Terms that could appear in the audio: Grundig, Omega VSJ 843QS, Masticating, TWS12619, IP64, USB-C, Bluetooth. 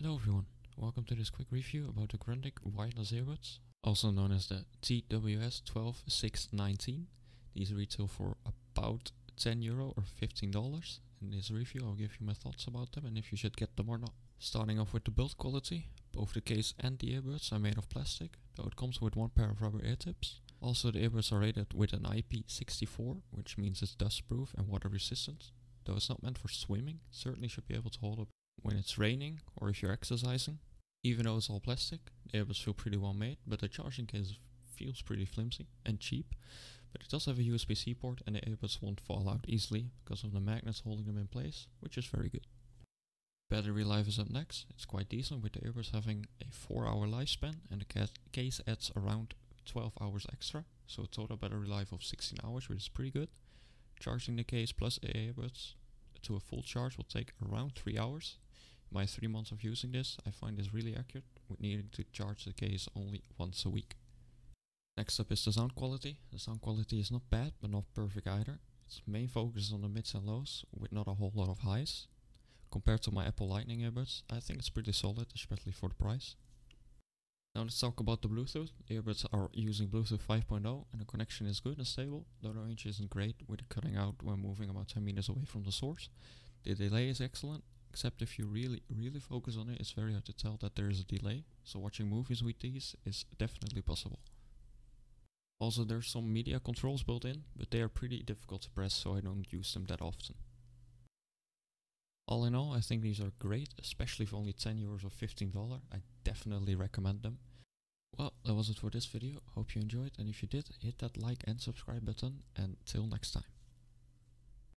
Hello everyone, welcome to this quick review about the Grundig wireless earbuds, also known as the TWS12619. These retail for about €10 or $15. In this review I'll give you my thoughts about them and if you should get them or not. Starting off with the build quality, both the case and the earbuds are made of plastic, though it comes with one pair of rubber ear tips. Also the earbuds are rated with an IP64, which means it's dustproof and water resistant, though it's not meant for swimming. Certainly should be able to hold up when it's raining or if you're exercising. Even though it's all plastic, the earbuds feel pretty well made, but the charging case feels pretty flimsy and cheap. But it does have a USB-C port and the earbuds won't fall out easily because of the magnets holding them in place, which is very good. Battery life is up next. It's quite decent, with the earbuds having a 4-hour lifespan and the case adds around 12 hours extra, so a total battery life of 16 hours, which is pretty good. Charging the case plus earbuds to a full charge will take around 3 hours. My 3 months of using this, I find this really accurate, with needing to charge the case only once a week. Next up is the sound quality. The sound quality is not bad, but not perfect either. Its main focus is on the mids and lows, with not a whole lot of highs. Compared to my Apple Lightning earbuds, I think it's pretty solid, especially for the price. Now let's talk about the Bluetooth. The earbuds are using Bluetooth 5.0 and the connection is good and stable, though the range isn't great, with it cutting out when moving about 10 meters away from the source. The delay is excellent, except if you really focus on it, it's very hard to tell that there is a delay, so watching movies with these is definitely possible. Also, there's some media controls built in, but they are pretty difficult to press, so I don't use them that often. All in all, I think these are great, especially for only €10 or $15. I definitely recommend them. Well, that was it for this video. Hope you enjoyed, and if you did, hit that like and subscribe button, and till next time.